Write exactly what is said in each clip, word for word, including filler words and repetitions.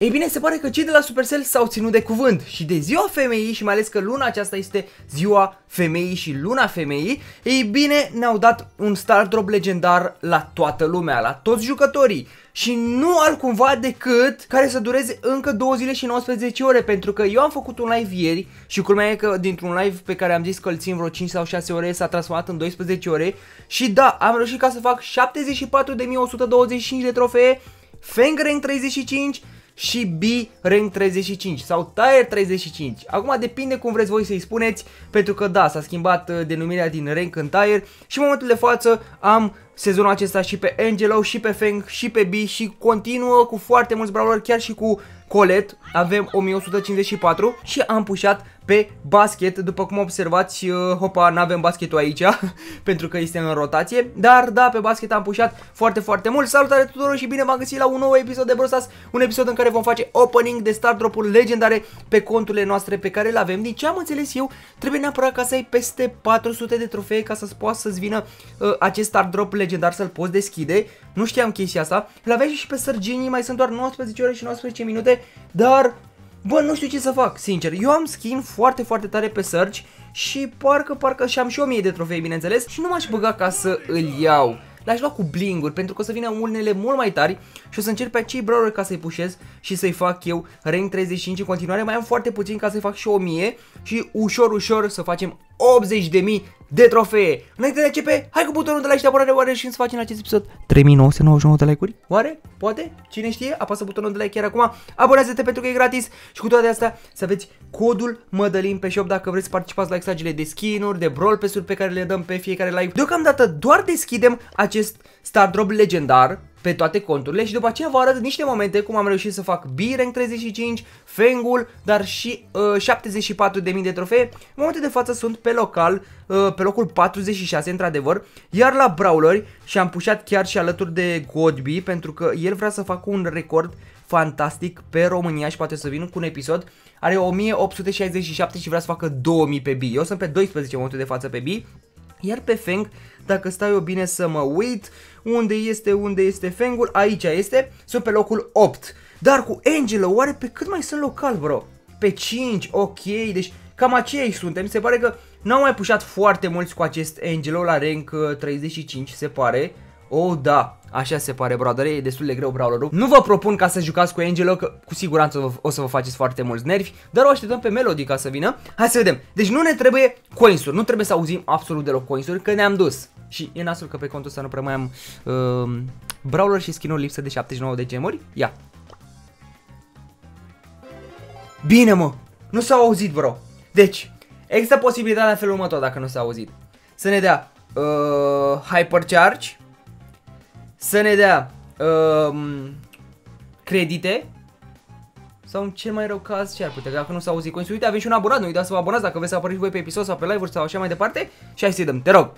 Ei bine, se pare că cei de la Supercell s-au ținut de cuvânt și de ziua femeii, și mai ales că luna aceasta este ziua femeii și luna femeii, ei bine, ne-au dat un star drop legendar la toată lumea, la toți jucătorii. Și nu altcumva decât care să dureze încă două zile și nouăsprezece ore, pentru că eu am făcut un live ieri și culmea e că dintr-un live pe care am zis că îl țin vreo cinci sau șase ore s-a transformat în doisprezece ore și da, am reușit ca să fac șaptezeci și patru de mii o sută douăzeci și cinci de trofee, Feng rank treizeci și cinci și B rank treizeci și cinci sau tier treizeci și cinci. Acum depinde cum vreți voi să-i spuneți, pentru că da, s-a schimbat denumirea din rank în tier și în momentul de față am sezonul acesta și pe Angelo, și pe Feng, și pe B și continuă cu foarte mulți brawleri, chiar și cu Colette. Avem o mie o sută cincizeci și patru și am pușat pe basket, după cum observați, hopa, n-avem basketul aici pentru că este în rotație, dar da, pe basket am pușat foarte, foarte mult. Salutare tuturor și bine v-am găsit la un nou episod de Brawl Stars, un episod în care vom face opening de star drop-uri legendare pe conturile noastre pe care le avem. Din ce am înțeles eu, trebuie neapărat ca să ai peste patru sute de trofee ca să-ți poată să-ți vină uh, acest star drop legendar să-l poți deschide. Nu știam chestia asta. L-aveai și pe Sergiu, mai sunt doar nouăsprezece ore și nouăsprezece minute, dar bă, nu știu ce să fac, sincer. Eu am skin foarte, foarte tare pe Sergi și parcă, parcă și-am și o mie de trofei, bineînțeles, și nu m-aș băga ca să îl iau. L-aș lua cu blinguri, pentru că o să vină unele mult mai tari și o să încerc pe acei brawleri ca să-i pușez și să-i fac eu rank treizeci și cinci în continuare. Mai am foarte puțin ca să-i fac și o mie și ușor, ușor să facem optzeci de mii de trofee. Înainte de a începe, hai cu butonul de like și de abonare, oare reușim să facem în acest episod trei mii nouă sute nouăzeci și nouă de like-uri? Oare? Poate? Cine știe? Apasă butonul de like chiar acum, abonează-te pentru că e gratis și cu toate astea să aveți codul Mădălin pe shop dacă vreți să participați la extragile de skin-uri, de brawl pass-uri pe care le dăm pe fiecare live. Deocamdată doar deschidem acest star drop legendar pe toate conturile și după aceea vă arăt niște momente cum am reușit să fac B rank treizeci și cinci, Fengul, dar și uh, șaptezeci și patru de mii de trofee. În momentul de față sunt pe local, uh, pe locul patruzeci și șase într-adevăr, iar la Brawleri și am pușat chiar și alături de Godby, pentru că el vrea să facă un record fantastic pe România și poate să vină cu un episod. Are o mie opt sute șaizeci și șapte și vrea să facă două mii pe B. Eu sunt pe doisprezece în momentul de față pe B. Iar pe Feng, dacă stau eu bine să mă uit, unde este, unde este Fengul? Aici este, sunt pe locul opt. Dar cu Angelo, oare pe cât mai sunt local, bro? Pe cinci, ok, deci cam acei suntem. Se pare că n-au mai pușat foarte mulți cu acest Angelo la rank treizeci și cinci, se pare. Oh, da, așa se pare, bro, dar e destul de greu brawlerul. Nu vă propun ca să jucați cu Angelo, că cu siguranță o să vă faceți foarte mulți nervi, dar o așteptăm pe Melody ca să vină. Hai să vedem. Deci nu ne trebuie coinsuri, nu trebuie să auzim absolut deloc coinsuri, că ne-am dus. Și e nasul că pe contul ăsta nu prea mai am uh, brawler și skin-uri lipsă de șaptezeci și nouă de gemuri. Ia. Bine, mă, nu s-au auzit, bro. Deci, există posibilitatea în felul următor, dacă nu s-a auzit, să ne dea uh, hypercharge, să ne dea um, credite sau în cel mai rău caz ce ar putea, dacă nu s-a auzit coins. Uite, avem și un abonat, nu uitați să vă abonați dacă vreți să apăreți voi pe episod sau pe live-uri sau așa mai departe. Și hai să-i dăm, te rog.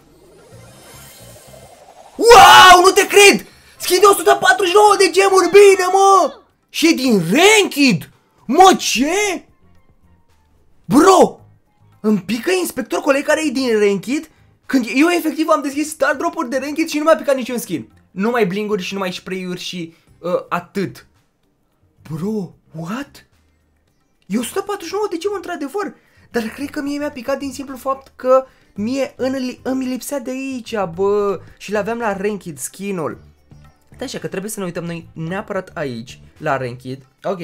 Wow, nu te cred! Skin de o sută patruzeci și nouă de gemuri, bine, mă! Și din ranked! Mă, ce? Bro, îmi pică inspector coleg care e din ranked când eu efectiv am deschis star drop-uri de ranked și nu mi-a picat niciun skin. Numai blinguri și numai spray-uri și uh, atât. Bro, what? E o sută patruzeci și nouă de gem într-adevăr, dar cred că mie mi-a picat din simplu fapt că mie îmi lipsea de aici, bă, și l-aveam la ranked skin-ul. Da, așa că trebuie să ne uităm noi neapărat aici, la ranked, ok.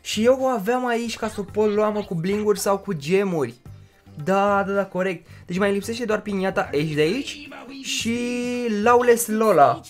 Și eu o aveam aici ca să o pot lua, mă, cu blinguri sau cu gemuri. Da, da, da, corect. Deci mai lipsește doar piniata Ash de aici și Lawless Lola.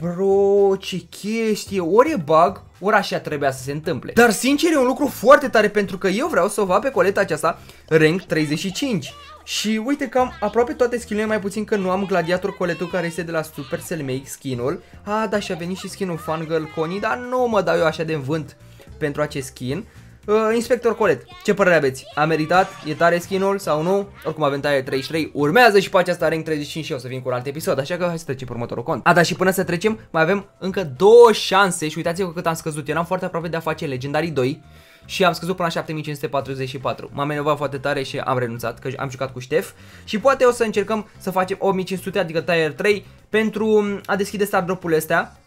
Bro, ce chestie. Ori e bug, ori așa trebuia să se întâmple. Dar sincer e un lucru foarte tare, pentru că eu vreau să o văd pe Coleta aceasta rank treizeci și cinci. Și uite că am aproape toate skin-urile, mai puțin că nu am Gladiator Coletul care este de la Supercell Make skin-ul. A, da, și a venit și skin-ul Fangirl Connie, dar nu mă dau eu așa de vânt pentru acest skin. Uh, Inspector Colette, ce părere aveți? A meritat? E tare skin-ul sau nu? Oricum avem taie treizeci și trei, urmează și pe aceasta rank treizeci și cinci și o să vin cu un alt episod, așa că hai să trecem pe următorul cont. A, da, și până să trecem mai avem încă două șanse și uitați-vă cât am scăzut. Eram foarte aproape de a face Legendarii doi și am scăzut până la șapte mii cinci sute patruzeci și patru. M-am enervat foarte tare și am renunțat, că am jucat cu Ștef și poate o să încercăm să facem opt mii cinci sute, adică tier trei, pentru a deschide star drop-urile astea,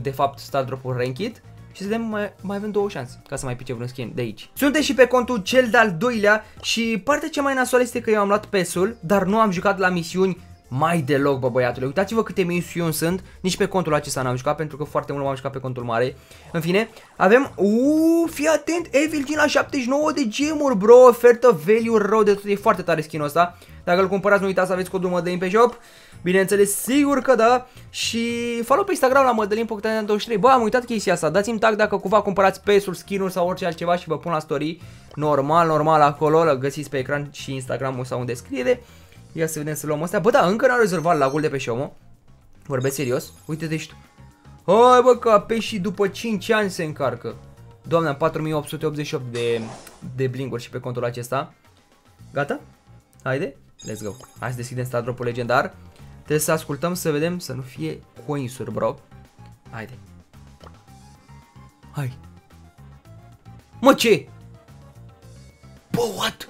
de fapt star drop-ul ranked. și să vedem, mai, mai avem două șanse ca să mai pice vreun skin de aici. Sunteți și pe contul cel de-al doilea și partea cea mai nasoală este că eu am luat P E S-ul, dar nu am jucat la misiuni mai deloc, bă băiatule. Uitați-vă câte misiuni sunt, nici pe contul acesta n-am jucat pentru că foarte mult m-am jucat pe contul mare. În fine, avem, uuu, fii atent, Evil Gin la șaptezeci și nouă de gemuri, bro, ofertă value rău de tot, e foarte tare skin-ul ăsta. Dacă îl cumpărați, nu uitați să aveți codul Mădălin pe shop. Bineînțeles, sigur că da. Și follow pe Instagram la Mădălin punct douăzeci și trei. Bă, am uitat chestia asta. Dați-mi tag dacă cumva cumpărați P E S-uri, skin-uri sau orice altceva și vă pun la story. Normal, normal, acolo îl găsiți pe ecran și Instagram-ul sau în descriere. Ia să vedem să luăm astea. Bă, da, încă n-am rezolvat lagul de pe Xiaomi. Vorbesc serios. Uite-te și tu. Hai, bă, că pe și după cinci ani se încarcă. Doamne, am patru mii opt sute optzeci și opt de, de blinguri și pe contul acesta. Gata? Haide, let's go. Hai să deschidem Star Drop-ul legendar. Trebuie să ascultăm, să vedem, să nu fie coinsuri, bro. Haide. Hai. Mă, ce? Bă, what?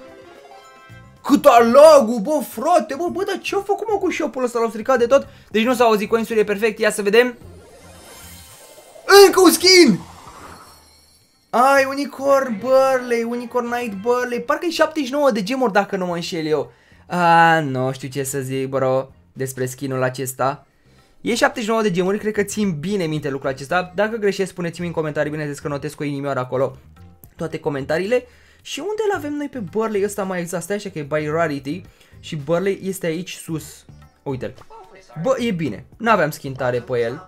Cât a lagul, bă, frate, bă, bă, dar ce-au făcut, mă, cu shop-ul ăsta? L-au stricat de tot. Deci nu s-au auzit coinsuri, e perfect, ia să vedem. Încă un skin! Ai, unicorn Barley, unicorn Night Barley. Parcă e șaptezeci și nouă de gemuri, dacă nu mă înșel eu. A, nu știu ce să zic, bro, despre skin-ul acesta. E șaptezeci și nouă de gemuri, cred că țin bine minte lucrul acesta. Dacă greșesc, spuneți-mi în comentarii, bineînțeles că notez cu inimioară acolo toate comentariile. Și unde îl avem noi pe Barley ăsta mai exact? Stai așa că e by Rarity și Barley este aici sus. Uite-l. Bă, e bine. N-aveam skin tare pe el.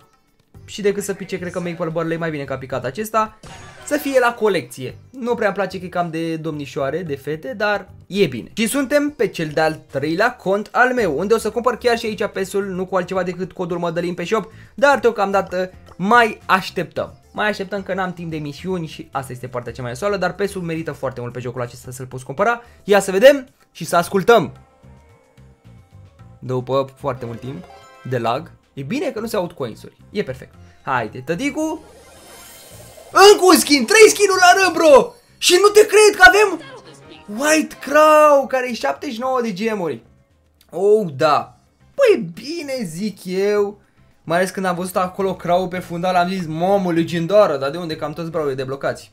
Și decât să pice, cred că Maple Barley mai bine că a picat acesta. Să fie la colecție. Nu prea îmi place că e cam de domnișoare, de fete, dar e bine. Și suntem pe cel de-al treilea cont al meu, unde o să cumpăr chiar și aici P E S-ul, nu cu altceva decât codul Mădălin pe shop, dar deocamdată mai așteptăm. Mai așteptăm că n-am timp de misiuni și asta este partea cea mai nasoală, dar P E S-ul merită foarte mult pe jocul acesta să-l poți cumpăra. Ia să vedem și să ascultăm. După foarte mult timp de lag, e bine că nu se aud coinsuri. E perfect. Haide, tăticu. Încă un skin, trei skin-uri la rând, bro! Și nu te cred că avem White Crow, care e șaptezeci și nouă de gemuri. Oh, da. Păi bine, zic eu. Mai ales când am văzut acolo Crow pe fundal, am zis, mamă, legendară, dar de unde? Cam toți braule deblocați.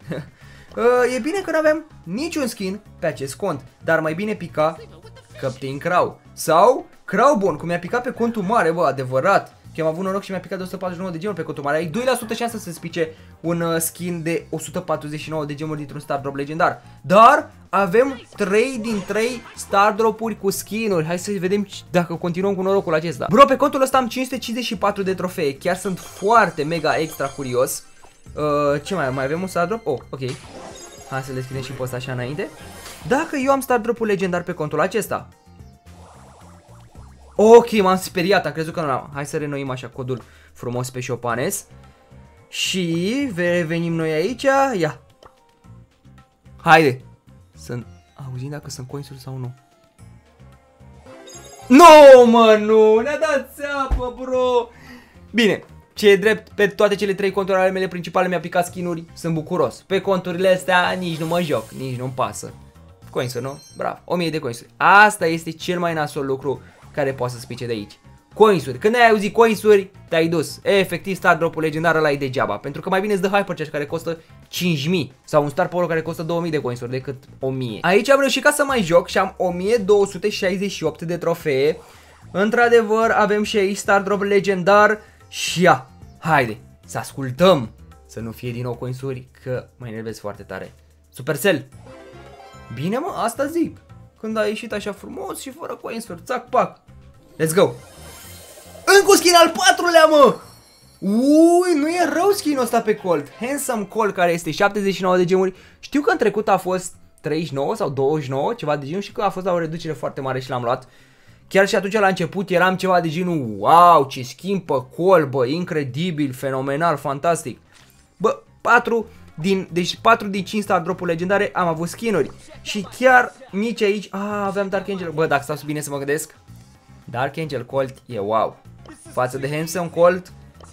E bine că nu avem niciun skin pe acest cont, dar mai bine pica Captain Crow. Sau Crow bun, cum mi-a picat pe contul mare, bă, adevărat. Că am avut noroc și mi-a picat de o sută patruzeci și nouă de gemuri pe contul mare. Ai doi la sută șansă să-ți pice un skin de o sută patruzeci și nouă de gemuri dintr-un Star Drop legendar. Dar avem trei din trei Star Drop-uri cu skin-uri. Hai să vedem dacă continuăm cu norocul acesta. Bro, pe contul ăsta am cinci sute cincizeci și patru de trofee. Chiar sunt foarte mega extra curios. Uh, ce mai, mai avem un Star Drop? Oh, ok. Hai să deschidem și pe ăsta așa înainte. Dacă eu am Star Drop-ul legendar pe contul acesta... Ok, m-am speriat, am crezut că nu am. Hai să renoim așa codul frumos pe Șopanes. Și revenim noi aici. Ia. Haide. Să auzim dacă sunt coinsuri sau nu. Nu, mă, nu. Ne-a dat țeapă, bro. Bine. Ce e drept, pe toate cele trei conturi ale mele principale mi-a picat skin-uri. Sunt bucuros. Pe conturile astea nici nu mă joc, nici nu-mi pasă. Coinsuri, nu? Bravo. o mie de coinsuri. Asta este cel mai nasol lucru care poate să spice de aici. Coinsuri. Când ai auzit coinsuri, te-ai dus. Efectiv, Star Drop-ul legendar ăla e degeaba. Pentru că mai bine îți dă Hypercharge care costă cinci mii sau un Star Polo care costă două mii de coinsuri decât o mie. Aici am reușit ca să mai joc și am o mie două sute șaizeci și opt de trofee. Într-adevăr, avem și aici Star Drop legendar și ia. Haide, să ascultăm. Să nu fie din nou coinsuri, că mă enervez foarte tare. Supercell. Bine, mă, asta zic. Când a ieșit așa frumos și fără coinsuri, țac, pac. Let's go. Încă un skin al patrulea, mă. Ui, nu e rău skin-ul ăsta pe Colt. Handsome Colt, care este șaptezeci și nouă de gemuri. Știu că în trecut a fost treizeci și nouă sau douăzeci și nouă, ceva de genul, și că a fost la o reducere foarte mare și l-am luat. Chiar și atunci la început eram ceva de genul, wow, ce skin pe Colt, bă, incredibil, fenomenal, fantastic. Bă, patru... Din, deci patru din cinci Star Drop-uri legendare am avut skin-uri. Și chiar nici aici, a, aveam Dark Angel. Bă, dacă stau bine să mă gândesc, Dark Angel Colt e wow. Față de Handsome Colt,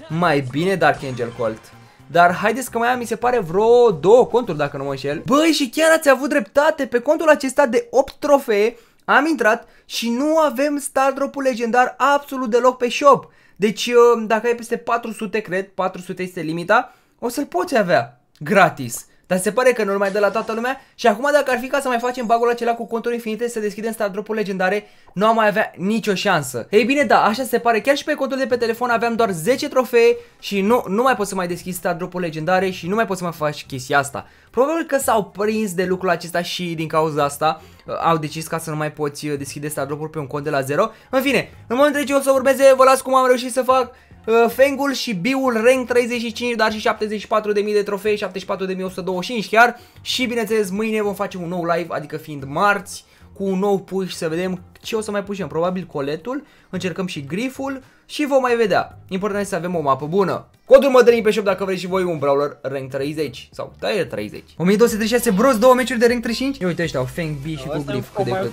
mai bine Dark Angel Colt. Dar haideți că mai am, mi se pare, vreo două conturi dacă nu mă înșel. Băi, și chiar ați avut dreptate. Pe contul acesta de opt trofee am intrat și nu avem Star Drop-ul legendar absolut deloc pe shop. Deci dacă ai peste patru sute, cred, patru sute este limita, o să-l poți avea gratis. Dar se pare că nu-l mai dă la toată lumea și acum dacă ar fi ca să mai facem bagul acela cu conturi infinite să deschidem star drop-uri legendare, nu am mai avea nicio șansă. Ei bine, da, așa se pare, chiar și pe contul de pe telefon aveam doar zece trofee și nu, nu mai pot să mai deschid star drop-uri legendare și nu mai pot să mai faci chestia asta. Probabil că s-au prins de lucrul acesta și din cauza asta au decis ca să nu mai poți deschide star drop-uri pe un cont de la zero. În fine, în momentul ce o să urmeze, vă las cum am reușit să fac Uh, Fengul și Biul rank treizeci și cinci, dar și șaptezeci și patru de mii de trofei, șaptezeci și patru de mii o sută douăzeci și cinci chiar. Și bineînțeles mâine vom face un nou live, adică fiind marți, cu un nou push să vedem ce o să mai pușim. Probabil Coletul, încercăm și Griful și vom mai vedea. Important este să avem o mapă bună. Codul Mădălin pe shop dacă vreți și voi un brawler rank treizeci sau tier treizeci. o mie două sute treizeci și șase bros, două meciuri de rank treizeci și cinci. Ia uite ăștia, au Feng, B și cu Grif cât de cât.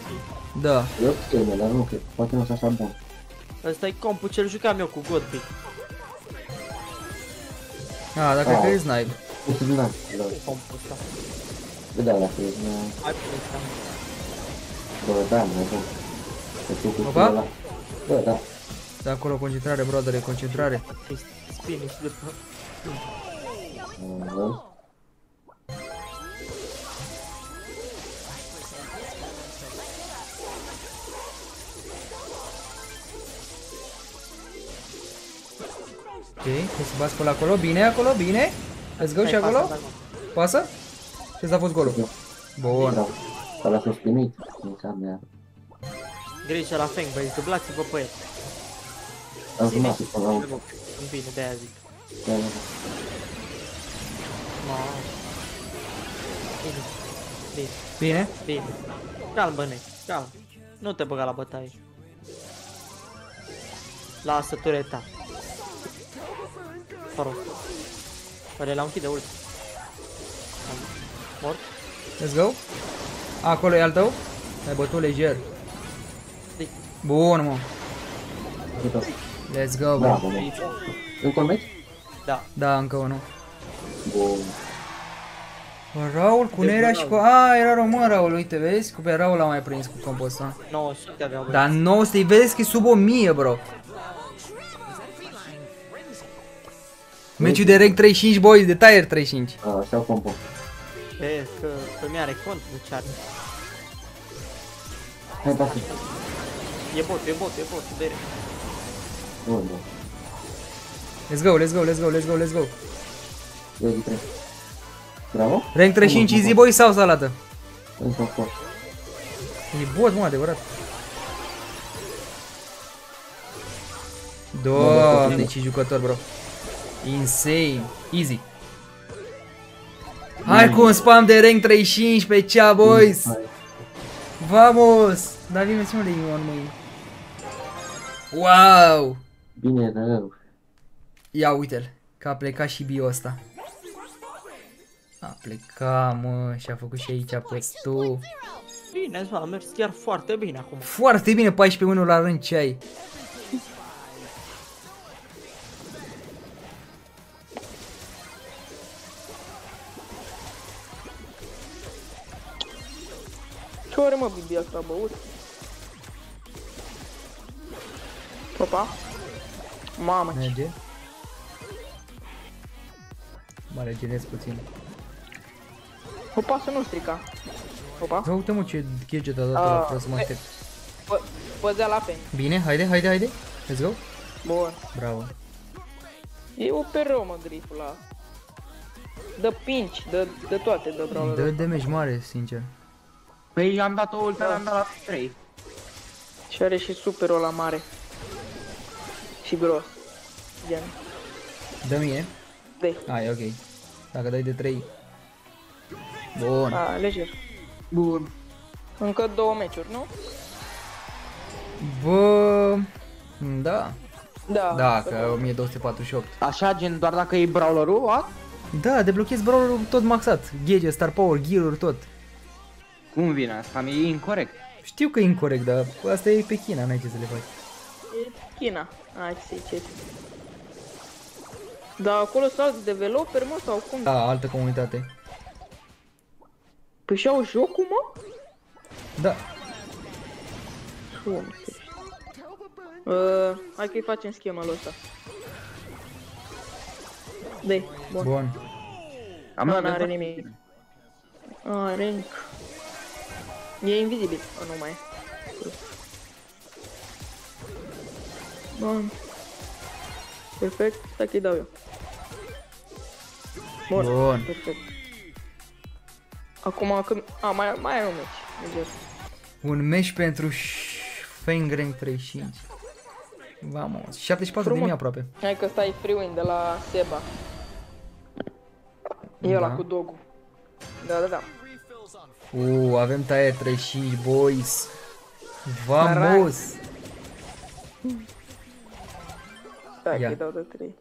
Da. Eu trebuie, dar nu cred, poate nu s-a așa bun. Asta e compul ce-l jucam eu cu Godby. Ah, dacă cred că e snipe. Bă, da, dacă e snipe. Bă, da, mă, bă. Bă, da. Da, acolo, concentrare, broadere, concentrare. Spine-și după. Ok, să bați pe acolo, bine, acolo, bine. Let's go și acolo. Pasă? Ce s-a fost golul? Bun. S-a lăsat primit, minca mea. Greșe la Feng, băi, dublați-vă pe el. Am rămas pe la urmă. Bine, de-aia zic. Bine. Bine? Bine. Calmă-ne, calmă. Nu te băga la bătaie. Lasă tureta. Pare la un hit de ult. Mort. Let's go. Acolo e al tău. L-ai bătut lejer. Bun, mă. Let's go, bro. Încă un meci? Da. Da, încă unul. Bun. Raul cu Nerea și cu... A, era român Raul, uite, vezi? Cu pe Raul l-am mai prins cu compul ăsta. nouă sute aveau, băi. Dar nouă sute, vezi că e sub o mie, bro. Meciul de rank treizeci și cinci, boys, de tier treizeci și cinci. Așa compo. E, că îmi are cont cu ce are. Hai, pasă. E bot, e bot, e bot, bere. Bun, bun. Let's go, let's go, let's go, let's go, let's go. Bravo? Rank treizeci și cinci easy, boys, sau salată? E bot, mă, adevărat. Doamne, ce jucător, bro. Insane, easy. Hai cu un spam de rank treizeci și cinci pe cea, boys. Vamos. Dar vine să mă le iau în mâini. Wow. Bine, dar rău. Ia uite-l, că a plecat și bio ăsta. A plecat, mă, și a făcut și aici apăstul. Bine, a mers chiar foarte bine acum. Foarte bine, paisprezece unu la rând, ce ai? Ce ori mă bibi asta, băut? Opa! Mamă ce! Merge? Mă regenez puțin. Opa, să nu strica! Opa! Bă, uite mă ce gadget a dat ăla, vreau să mă aștept. Păzea la Feng. Bine, haide, haide, haide! Let's go! Bun! Bravo! E o perro, mă, griful ăla. Dă pinci, dă toate, dă bravo. Dă damage mare, sincer. Păi i-am dat o ultă, i-am dat la trei. Și are și super ăla mare. Și gros. Gen. Dă mie? Dă-i. Ai, ok. Dacă dai de trei. Bun. A, lejer. Bun. Încă două meciuri, nu? Bă... Da. Da. Da, că o mie două sute patruzeci și opt. Așa, gen, doar dacă e brawler-ul, what? Da, deblochezi brawler-ul tot maxat. Gadget, star power, gear-uri, tot. Cum vine asta? Mi-e incorect. Știu că e incorect, dar asta e pe China, n-ai ce să le faci. E China, hai să-i ce. Dar acolo sunt alți developeri, mă, sau cum? Da, altă comunitate. Păi și-au jocul, mă? Da. Bun. Uh, hai că-i facem schema lui ăsta. B. Bun. Bun. Am luat, n-are nimic. Ah, rank. E invizibil. Oh, nu mai e. Bun. Perfect, stai că-i dau eu. Bun. Bun. Perfect. Acum când... A, mai, mai ai un match. Leger. Un match pentru Feng rank treizeci și cinci. Vamos, șaptezeci și patru de mii aproape. Hai că stai free win de la Seba. E ăla cu dogul. Da, da, da. Uuu, avem taie treizeci și cinci, boys. Vamos. Stai că-i dau de trei.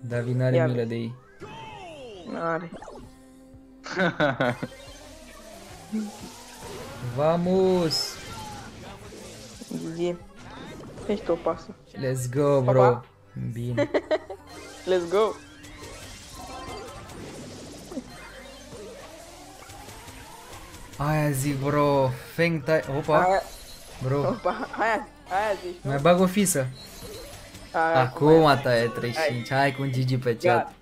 David n-are milă de ei. N-are. Vamos. Zi. Ești tu o pasă. Let's go, bro. Pa, pa. Bine. Let's go. Aia zic, bro. Feng tai... Opa. Aia... Bro. Opa. Aia, aia zici. Mai bag o fisă. Aia, acum a taie treizeci și cinci. Hai cu un G G pe chat.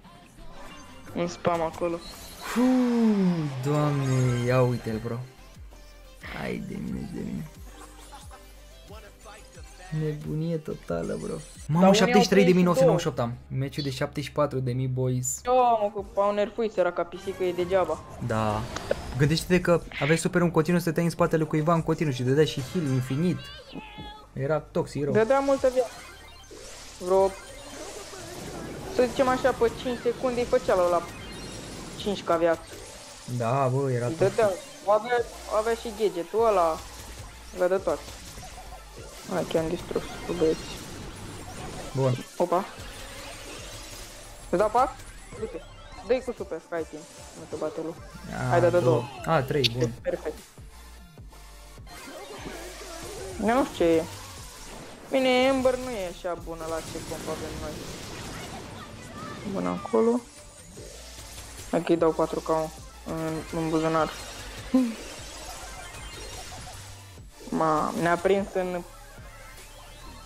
Un spam acolo. Fuuu, doamne. Ia uite-l, bro. Hai de mine, de mine. Nebunie totală, bro. Mamă, șaptezeci și trei de mii nouă sute nouăzeci și opt am. Meciul de șaptezeci și patru de mii, boys. Eu am că au nerfuit săraca pisică, e degeaba. Da. Gândește-te că aveai super un continuu să te în spatele cuiva în continuu și dădea și heal infinit. Era toxic, rău. Dădea multă viață. Vreo... Să zicem așa, pe cinci secunde îi făcea la cinci ca viață. Da, bă, era toxic. Dădea, avea, avea și gadgetul ăla. Avea de toate. Hai că am distrus cu băieți. Bun. Opa. Îți dau pas? Uite. Dă-i cu super, hai timp. Nu te bate lui. Hai, da, da, două. A, trei, bun. Perfect. Nu știu ce e. Bine, Ember nu e așa bună la ce comp avem noi. Bună acolo. Hai că-i dau patru ca în, în buzunar. Ma, ne-a prins în...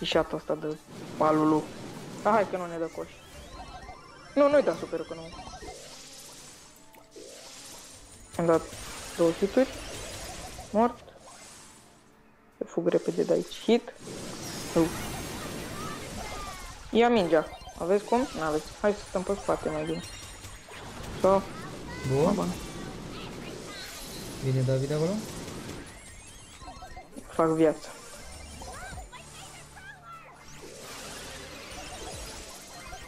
Ișatul ăsta de palulu. Ah, hai că nu ne dă coș. Nu, nu-i da super că nu. Am dat două hituri. Mort. Se fug repede de aici. Hit. Uf. Ia mingea. Aveți cum? N-aveți. Hai să stăm pe spate mai bine. Sau... Bun. Bun. Vine David acolo? Fac viață.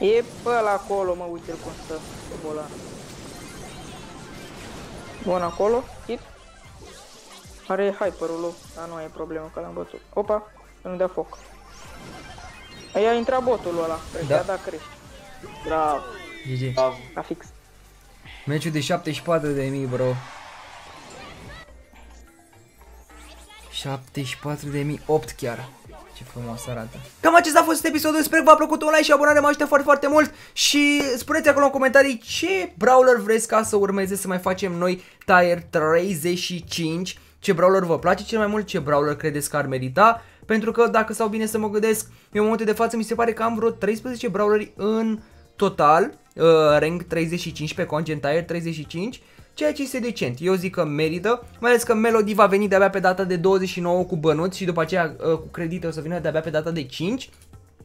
E pe ăla acolo, mă, uite-l cum stă pe bolan. Bun, acolo, hit. Are hyper-ul lui, dar nu e problemă că l-am bătut. Opa, nu dea foc. Aia a intrat botul ăla, cred că a dat crește. Bravo. G G. A fix. Meciul de șaptezeci și patru de mii, bro. șaptezeci și patru de mii opt chiar. Ce frumos arată. Cam acesta a fost episodul. Sper că v-a plăcut, un like și abonare mă ajută foarte, foarte mult. Și spuneți acolo în comentarii ce brawler vreți ca să urmeze să mai facem noi tier treizeci și cinci. Ce brawler vă place cel mai mult, ce brawler credeți că ar merita. Pentru că dacă stau bine să mă gândesc, eu în momentul de față mi se pare că am vreo treisprezece brawleri în total. Uh, rank treizeci și cinci pe cont, gen tier treizeci și cinci. Ceea ce este decent, eu zic că merită, mai ales că Melody va veni de-abia pe data de douăzeci și nouă cu bănuți și după aceea cu credite o să vină de-abia pe data de cinci,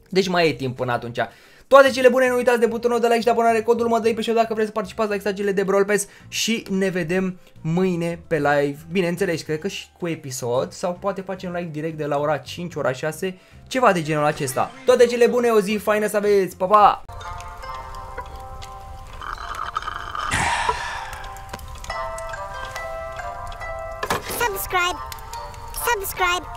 deci mai e timp până atunci. Toate cele bune, nu uitați de butonul de like și de abonare, codul Mădălin pe show dacă vreți să participați la extragerile de Brawl Pass și ne vedem mâine pe live, bineînțeles, cred că și cu episod sau poate facem live direct de la ora cinci, ora șase, ceva de genul acesta. Toate cele bune, o zi faină să aveți, pa, pa! Subscribe.